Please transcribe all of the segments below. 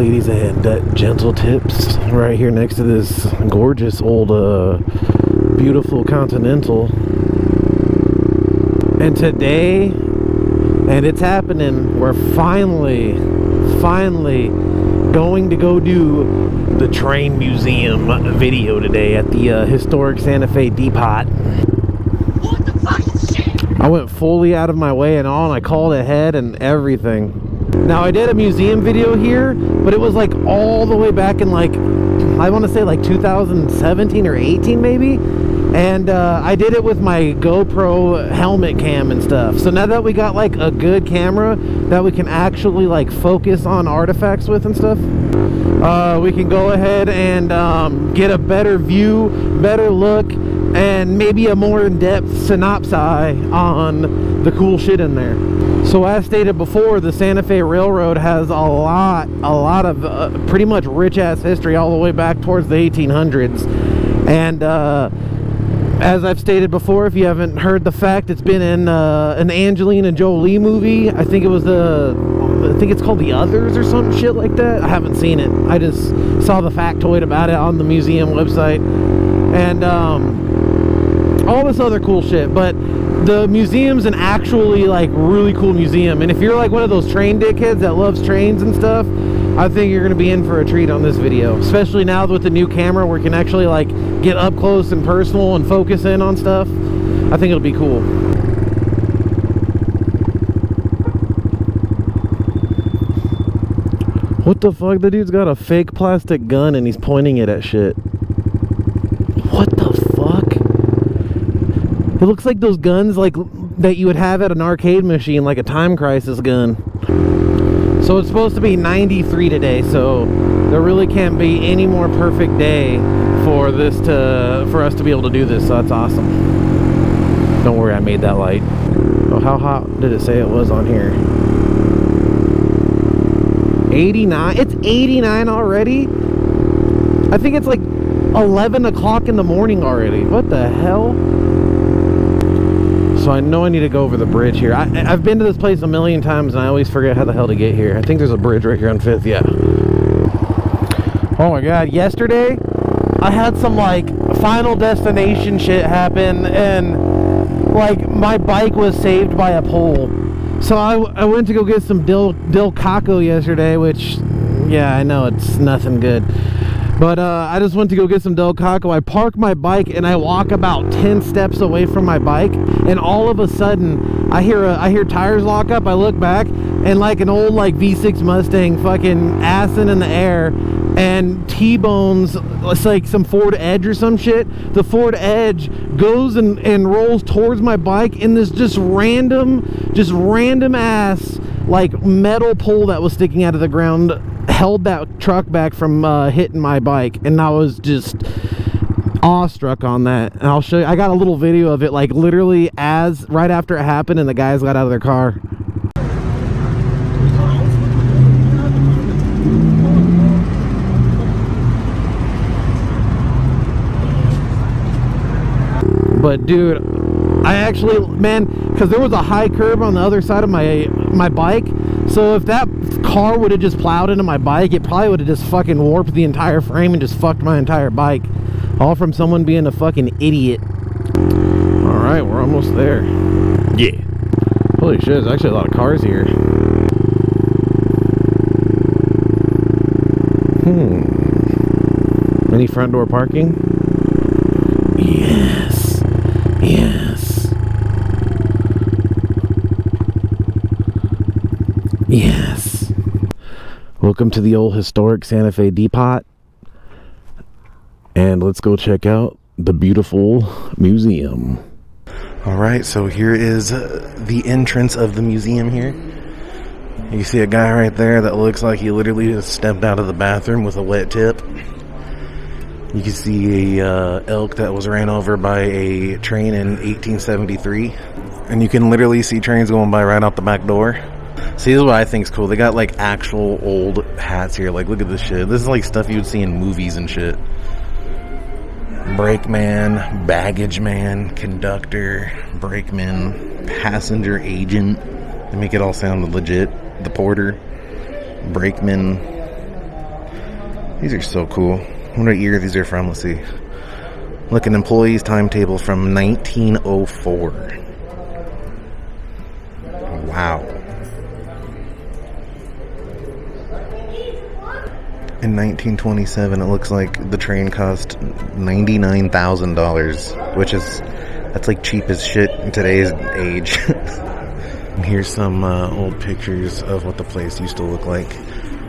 ladies, I had that gentle tips right here next to this gorgeous old beautiful Continental. And today, and it's happening, we're finally going to go do the train museum video today at the historic Santa Fe Depot. What the fuck shit? I went fully out of my way and all, and I called ahead and everything. Now, I did a museum video here, but it was like all the way back in, like, I want to say like 2017 or 18 maybe, and I did it with my GoPro helmet cam and stuff. So now that we got like a good camera that we can actually like focus on artifacts with and stuff, we can go ahead and get a better view, better look, and maybe a more in-depth synopsis on the cool shit in there. So as stated before, the Santa Fe Railroad has a lot of pretty much rich-ass history all the way back towards the 1800s. And as I've stated before, if you haven't heard the fact, it's been in an Angelina Jolie movie. I think it was I think it's called The Others or some shit like that. I haven't seen it. I just saw the factoid about it on the museum website. And all this other cool shit, but the museum's an actually like really cool museum, and if you're like one of those train dickheads that loves trains and stuff, I think you're gonna be in for a treat on this video, especially now with the new camera where you can actually like get up close and personal and focus in on stuff. I think it'll be cool. What the fuck? The dude's got a fake plastic gun and he's pointing it at shit. It looks like those guns like that you would have at an arcade machine, like a Time Crisis gun. So it's supposed to be 93 today, so there really can't be any more perfect day for this for us to be able to do this, so that's awesome. Don't worry, I made that light. Oh, how hot did it say it was on here? 89? It's 89 already? I think it's like 11 o'clock in the morning already. What the hell? So I know I need to go over the bridge here. I've been to this place a million times and I always forget how the hell to get here. I think there's a bridge right here on 5th, yeah. Oh my god, yesterday I had some like Final Destination shit happen and like my bike was saved by a pole. So I went to go get some Del Taco yesterday, which, yeah, I know it's nothing good. But I just went to go get some Del Taco. I park my bike and I walk about 10 steps away from my bike, and all of a sudden I hear tires lock up. I look back and like an old like V6 Mustang fucking assing in the air and T-bones, it's like some Ford Edge or some shit. The Ford Edge goes and rolls towards my bike in this just random ass like metal pole that was sticking out of the ground held that truck back from hitting my bike, and I was just awestruck on that. And I'll show you, I got a little video of it like literally as right after it happened and the guys got out of their car. But dude, I actually, man, because there was a high curb on the other side of my bike, so if that car would have just plowed into my bike, it probably would have just fucking warped the entire frame and just fucked my entire bike, all from someone being a fucking idiot. All right, we're almost there. Yeah, holy shit, there's actually a lot of cars here. Any front door parking? Yes, yes, yes. Welcome to the old historic Santa Fe Depot, and let's go check out the beautiful museum. Alright, so here is the entrance of the museum here. You see a guy right there that looks like he literally just stepped out of the bathroom with a wet tip. You can see a elk that was ran over by a train in 1873, and you can literally see trains going by right out the back door. See, this is what I think is cool. They got like actual old hats here. Like, look at this shit. This is like stuff you would see in movies and shit. Brakeman, baggage man, conductor, brakeman, passenger agent. They make it all sound legit. The porter, brakeman, These are so cool. I wonder what year these are from. Let's see. Look, an employee's timetable from 1904. Wow. In 1927, it looks like the train cost $99,000, which is, that's like cheap as shit in today's age. And here's some old pictures of what the place used to look like.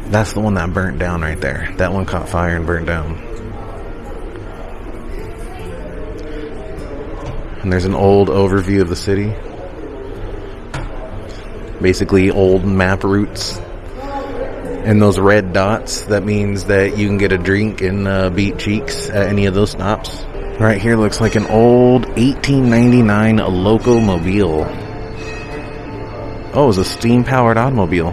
That's the one that burnt down right there. That one caught fire and burnt down. And there's an old overview of the city. Basically old map routes. And those red dots, that means that you can get a drink and beat cheeks at any of those stops. Right here looks like an old 1899 locomobile. Oh, it was a steam-powered automobile.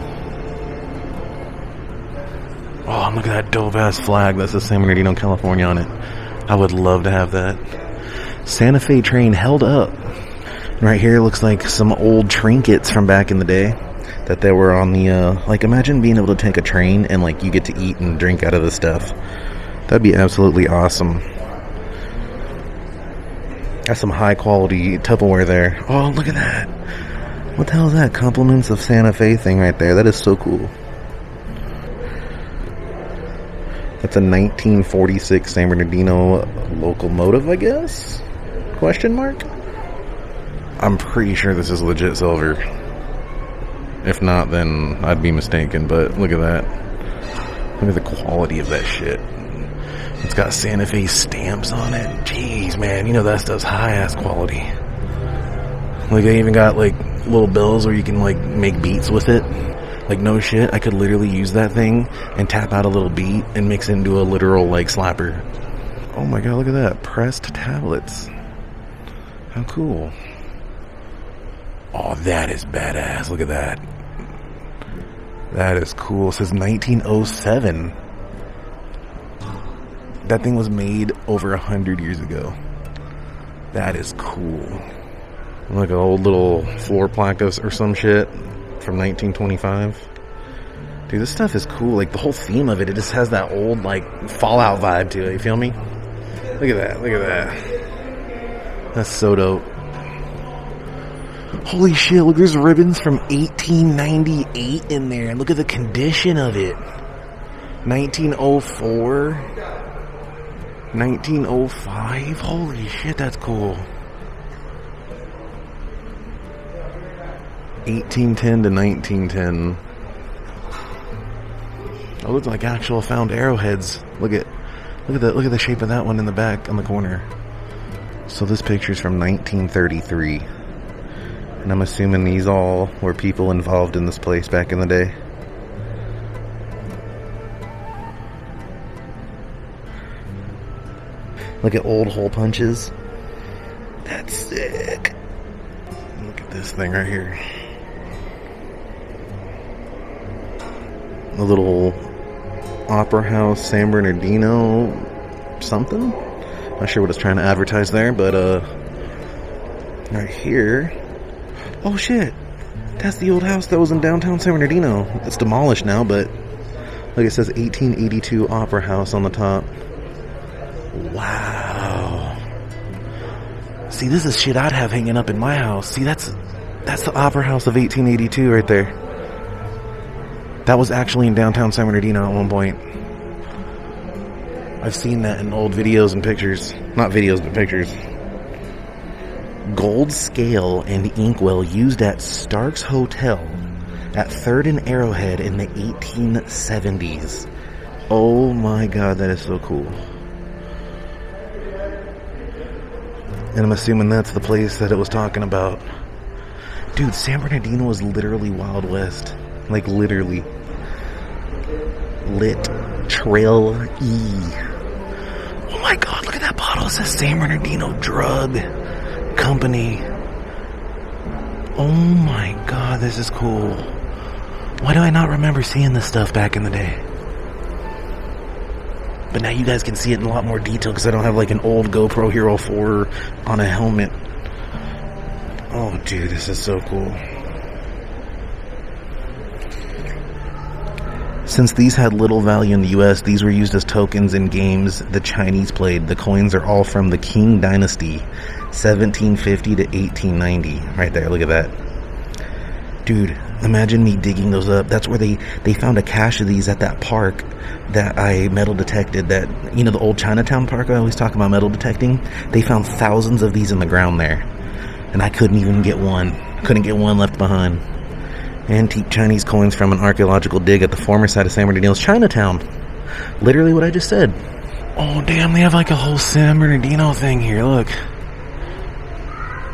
Oh, look at that dope-ass flag. That's the San Bernardino, California on it. I would love to have that. Santa Fe train held up. Right here looks like some old trinkets from back in the day. That they were on the, like, imagine being able to take a train and, like, you get to eat and drink out of the stuff. That'd be absolutely awesome. That's some high-quality Tupperware there. Oh, look at that. What the hell is that? Compliments of Santa Fe thing right there. That is so cool. That's a 1946 San Bernardino locomotive, I guess? Question mark? I'm pretty sure this is legit silver. If not, then I'd be mistaken, but look at that. Look at the quality of that shit. It's got Santa Fe stamps on it. Jeez, man, you know that stuff's high-ass quality. Like, they even got, like, little bells where you can, like, make beats with it. Like, no shit, I could literally use that thing and tap out a little beat and mix it into a literal, like, slapper. Oh my god, look at that. Pressed tablets. How cool. Oh, that is badass. Look at that. That is cool. It says 1907. That thing was made over 100 years ago. That is cool. Like an old little floor plaque or some shit from 1925. Dude, this stuff is cool. Like the whole theme of it, it just has that old like Fallout vibe to it. You feel me? Look at that. Look at that. That's so dope. Holy shit, look, there's ribbons from 1898 in there. And look at the condition of it. 1904. 1905. Holy shit, that's cool. 1810 to 1910. It looks like actual found arrowheads. Look at the shape of that one in the back on the corner. So this picture's from 1933. And I'm assuming these all were people involved in this place back in the day. Look at old hole punches. That's sick. Look at this thing right here. A little opera house, San Bernardino something. Not sure what it's trying to advertise there, but right here. Oh shit, that's the old house that was in downtown San Bernardino. It's demolished now, but look, it says 1882 Opera House on the top. Wow. See, this is shit I'd have hanging up in my house. See, that's the Opera House of 1882 right there. That was actually in downtown San Bernardino at one point. I've seen that in old videos and pictures. Not videos, but pictures. Gold scale and inkwell used at Stark's Hotel at 3rd and Arrowhead in the 1870s. Oh my god, that is so cool. And I'm assuming that's the place that it was talking about. Dude, San Bernardino was literally Wild West. Like, literally. Lit. Trail E. Oh my god, look at that bottle. It says San Bernardino Drug Company. Oh my god, this is cool. Why do I not remember seeing this stuff back in the day? But now you guys can see it in a lot more detail because I don't have like an old GoPro Hero 4 on a helmet. Oh dude, this is so cool. Since these had little value in the US, these were used as tokens in games the Chinese played. The coins are all from the Qing Dynasty, 1750 to 1890. Right there, look at that. Dude, imagine me digging those up. That's where they found a cache of these at that park that I metal detected. That, you know, the old Chinatown park I always talk about metal detecting? They found thousands of these in the ground there. And I couldn't even get one. Couldn't get one left behind. Antique Chinese coins from an archaeological dig at the former site of San Bernardino's Chinatown. Literally what I just said. Oh, damn, they have like a whole San Bernardino thing here. Look.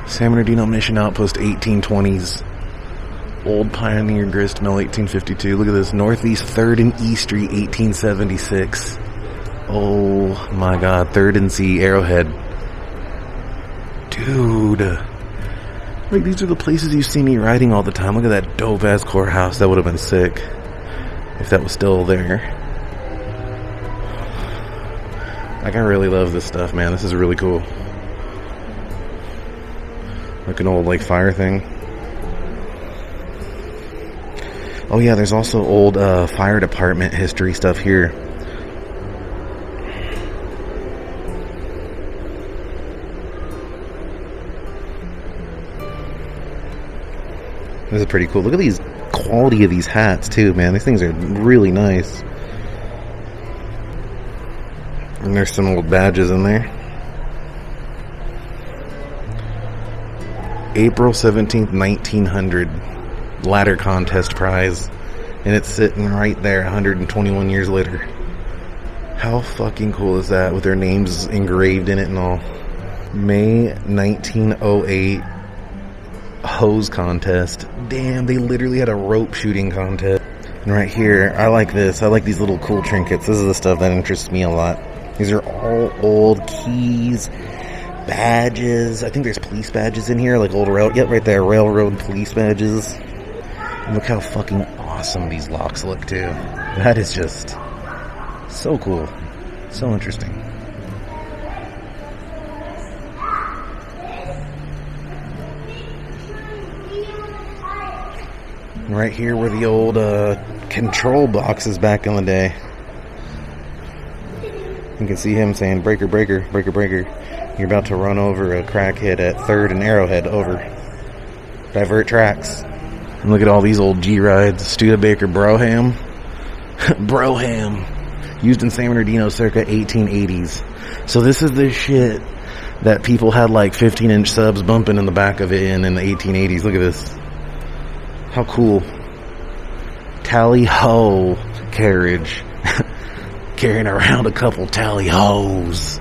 San Bernardino Mission Outpost 1820s. Old Pioneer Grist Mill 1852. Look at this. Northeast 3rd and E Street 1876. Oh my god. 3rd and C Arrowhead. Dude. Like, these are the places you see me riding all the time. Look at that dope ass courthouse. That would have been sick if that was still there. Like, I really love this stuff, man. This is really cool. Like an old like fire thing. Oh yeah, there's also old fire department history stuff here. This is pretty cool. Look at these quality of these hats too, man. These things are really nice. And there's some old badges in there. April 17th, 1900. Ladder contest prize, and it's sitting right there 121 years later. How fucking cool is that, with their names engraved in it and all. May 1908 hose contest. Damn, they literally had a rope shooting contest. And right here, I like this. I like these little cool trinkets. This is the stuff that interests me a lot. These are all old keys, badges. I think there's police badges in here, like old railroad. Yep, right there, railroad police badges. Look how fucking awesome these locks look too. That is just so cool. So interesting. Right here were the old control boxes back in the day. You can see him saying, "Breaker, breaker, breaker, breaker. You're about to run over a crackhead at 3rd and Arrowhead. Over. Divert tracks." And look at all these old G-rides. Studebaker Brougham. Brougham. Used in San Bernardino circa 1880s. So this is the shit that people had like 15-inch subs bumping in the back of it in the 1880s. Look at this. How cool. Tally-ho carriage. Carrying around a couple tally-hoes.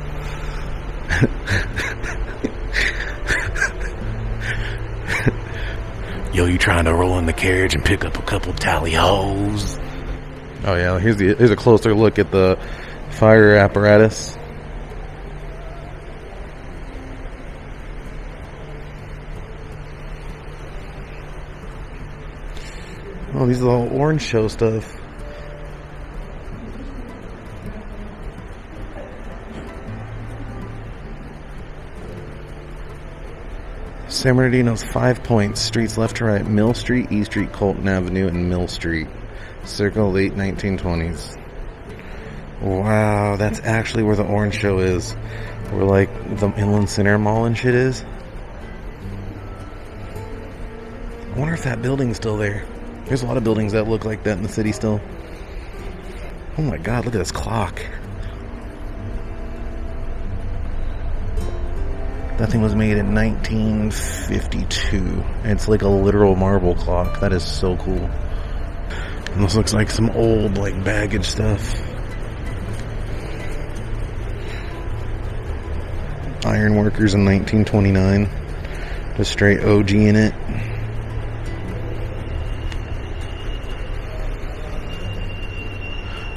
Yo, you trying to roll in the carriage and pick up a couple tally-hoes? Oh yeah, here's a closer look at the fire apparatus. Oh, these are all Orange Show stuff. San Bernardino's 5 points, streets left to right, Mill Street, E Street, Colton Avenue, and Mill Street, circa late 1920s. Wow, that's actually where the Orange Show is, where like the Inland Center Mall and shit is. I wonder if that building's still there. There's a lot of buildings that look like that in the city still. Oh my god, look at this clock. That thing was made in 1952. It's like a literal marble clock. That is so cool. And this looks like some old, like, baggage stuff. Iron workers in 1929. Just straight OG in it.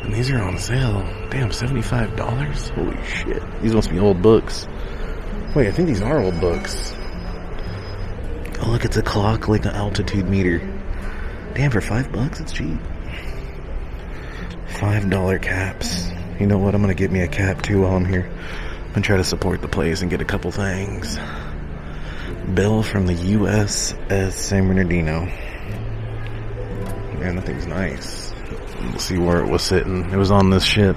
And these are on sale. Damn, $75? Holy shit. These must be old books. Wait, I think these are old books. Oh, look, it's a clock, like an altitude meter. Damn, for $5, it's cheap. $5 caps. You know what? I'm going to get me a cap, too, while I'm here. I'm going to try to support the place and get a couple things. Bill from the USS San Bernardino. Man, that thing's nice. You can see where it was sitting. It was on this ship.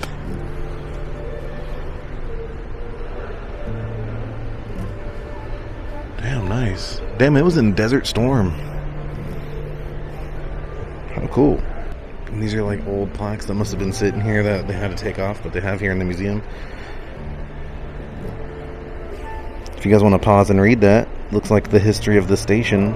Damn, nice. Damn, it was in Desert Storm. How cool. And these are like old plaques that must have been sitting here that they had to take off, but they have here in the museum. If you guys want to pause and read that, looks like the history of the station.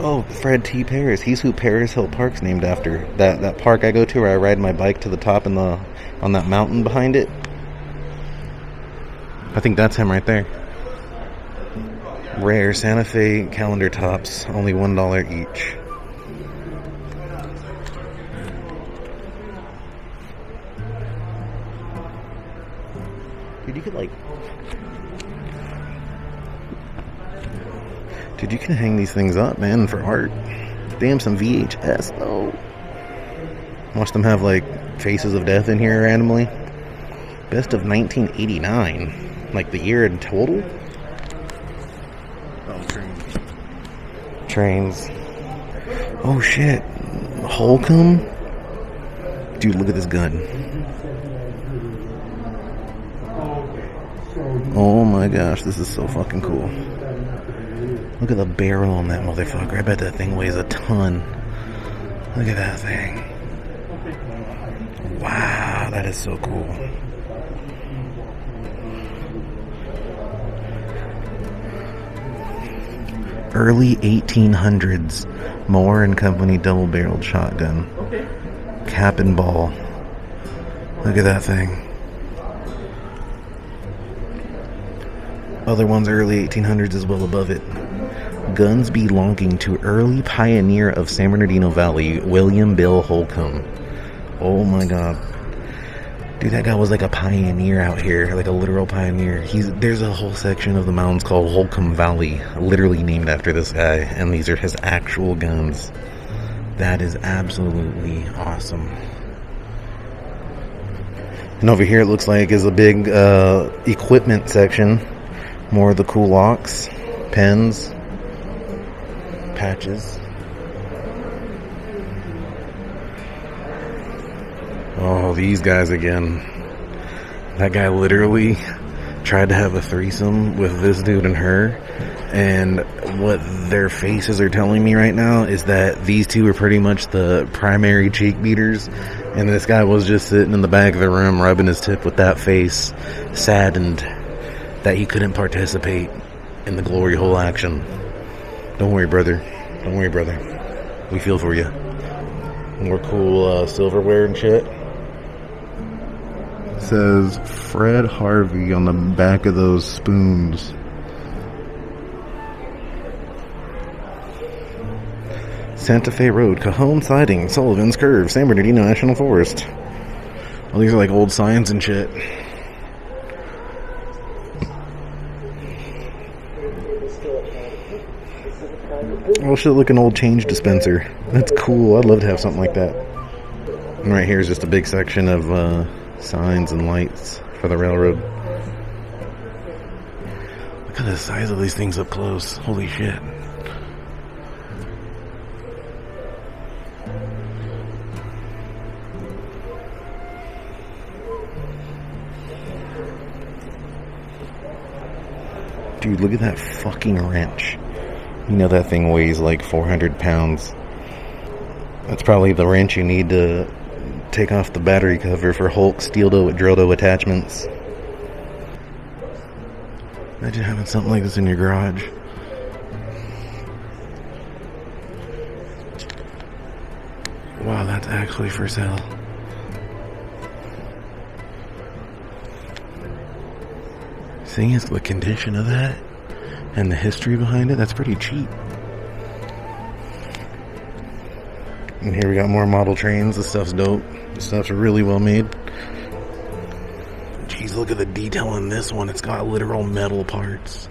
Oh, Fred T. Paris. He's who Paris Hill Park's named after. That park I go to where I ride my bike to the top and on that mountain behind it. I think that's him right there. Rare Santa Fe calendar tops, only $1 each. Dude, you could like... Dude, you can hang these things up, man, for art. Damn, some VHS, though. Watch them have, like, faces of death in here randomly. Best of 1989. Like, the year in total? Oh, trains. Oh, shit. Holcomb? Dude, look at this gun. Oh, my gosh. This is so fucking cool. Look at the barrel on that motherfucker. I bet that thing weighs a ton. Look at that thing. Wow, that is so cool. Early 1800s. Moore and Company double-barreled shotgun. Cap and ball. Look at that thing. Other ones early 1800s is well above it. Guns belonging to early pioneer of San Bernardino Valley, William Bill Holcomb. Oh my god. Dude, that guy was like a pioneer out here, like a literal pioneer. There's a whole section of the mountains called Holcomb Valley, literally named after this guy, and these are his actual guns. That is absolutely awesome. And over here it looks like is a big equipment section. More of the cool locks, pens, patches. Oh, these guys again. That guy literally tried to have a threesome with this dude and her, and what their faces are telling me right now is that these two are pretty much the primary cheek beaters, and this guy was just sitting in the back of the room rubbing his tip with that face, saddened that he couldn't participate in the glory hole action. Don't worry, brother. Don't worry, brother. We feel for you. More cool silverware and shit. It says Fred Harvey on the back of those spoons. Santa Fe Road, Cajon Siding, Sullivan's Curve, San Bernardino National Forest. Well, these are like old signs and shit. Oh shit, look, an old change dispenser. That's cool. I'd love to have something like that. And right here is just a big section of signs and lights for the railroad. Look at the size of these things up close. Holy shit. Dude, look at that fucking wrench. You know that thing weighs like 400 pounds. That's probably the wrench you need to take off the battery cover for Hulk steel toe with drill toe attachments. Imagine having something like this in your garage. Wow, that's actually for sale. Seeing as the condition of that, and the history behind it, that's pretty cheap. And here we got more model trains. This stuff's dope. This stuff's really well made. Jeez, look at the detail on this one. It's got literal metal parts.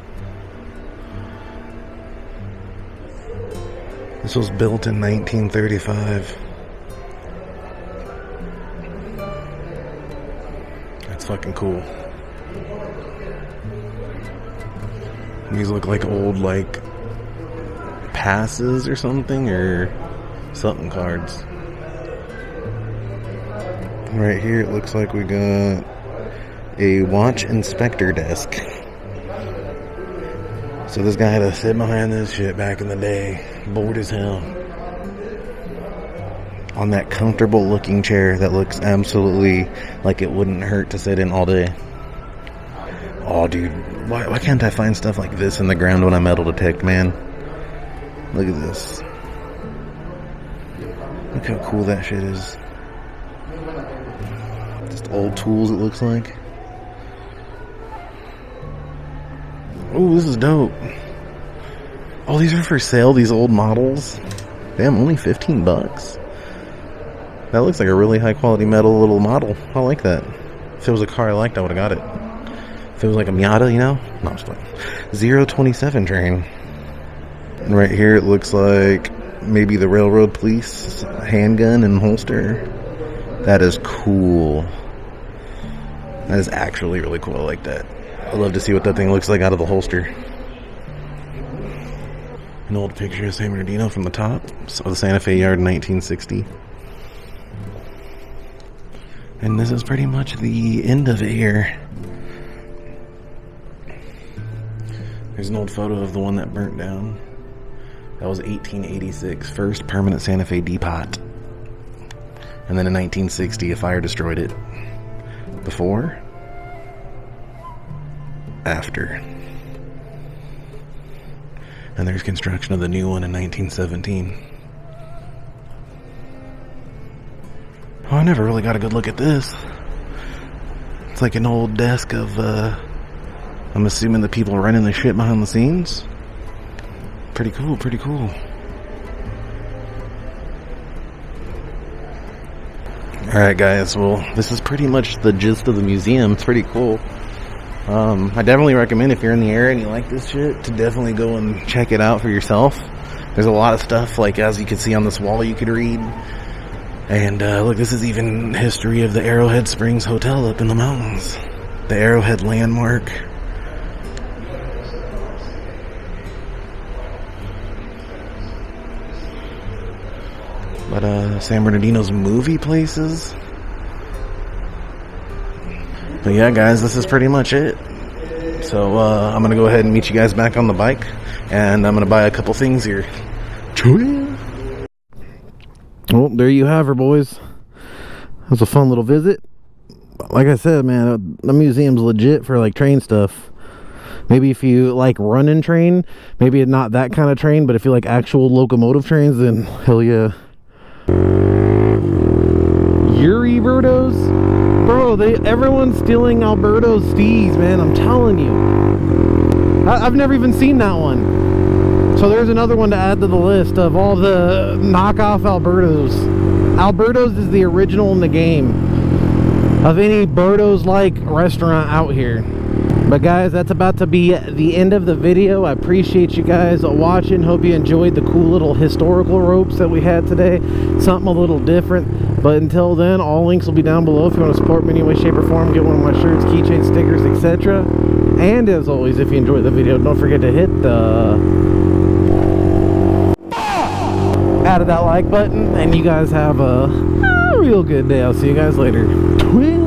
This was built in 1935. That's fucking cool. These look like old, like, passes or something, or something cards. Right here it looks like we got a watch inspector desk. So this guy had to sit behind this shit back in the day, bored as hell, on that comfortable looking chair that looks absolutely like it wouldn't hurt to sit in all day. Oh dude, why can't I find stuff like this in the ground when I metal detect, man? Look at this. Look how cool that shit is. Just old tools, it looks like. Oh, this is dope. Oh, these are for sale, these old models. Damn, only 15 bucks. That looks like a really high quality metal little model. I like that. If it was a car I liked, I would have got it. If it was like a Miata, you know? No, I'm just playing. 027 train. And right here it looks like maybe the railroad police handgun and holster. That is cool. That is actually really cool. I like that. I'd love to see what that thing looks like out of the holster. An old picture of San Bernardino from the top of the Santa Fe yard in 1960. And this is pretty much the end of it here. There's an old photo of the one that burnt down. That was 1886, first permanent Santa Fe Depot. And then in 1960, a fire destroyed it. Before? After. And there's construction of the new one in 1917. Oh, I never really got a good look at this. It's like an old desk of, I'm assuming the people running the shit behind the scenes. Pretty cool, pretty cool. Alright guys, well, this is pretty much the gist of the museum. It's pretty cool. I definitely recommend, if you're in the area and you like this shit, to definitely go and check it out for yourself. There's a lot of stuff, like as you can see on this wall, you could read. And look, this is even history of the Arrowhead Springs Hotel up in the mountains. The Arrowhead Landmark. But San Bernardino's movie places. But yeah guys, this is pretty much it. So I'm gonna go ahead and meet you guys back on the bike, and I'm gonna buy a couple things here. Well, there you have her, boys. That was a fun little visit. Like I said, man, the museum's legit for like train stuff. Maybe if you like running train, maybe not that kind of train, but if you like actual locomotive trains, then hell yeah. Your Alberto's, bro, everyone's stealing Alberto's steez, man. I'm telling you, I've never even seen that one, so there's another one to add to the list of all the knockoff Alberto's. Alberto's is the original in the game of any Berto's like restaurant out here. But guys, that's about to be the end of the video. I appreciate you guys watching. Hope you enjoyed the cool little historical ropes that we had today. Something a little different. But until then, all links will be down below if you want to support me in any way, shape, or form. Get one of my shirts, keychain, stickers, etc. And as always, if you enjoyed the video, don't forget to hit the... out of that like button. And you guys have a real good day. I'll see you guys later.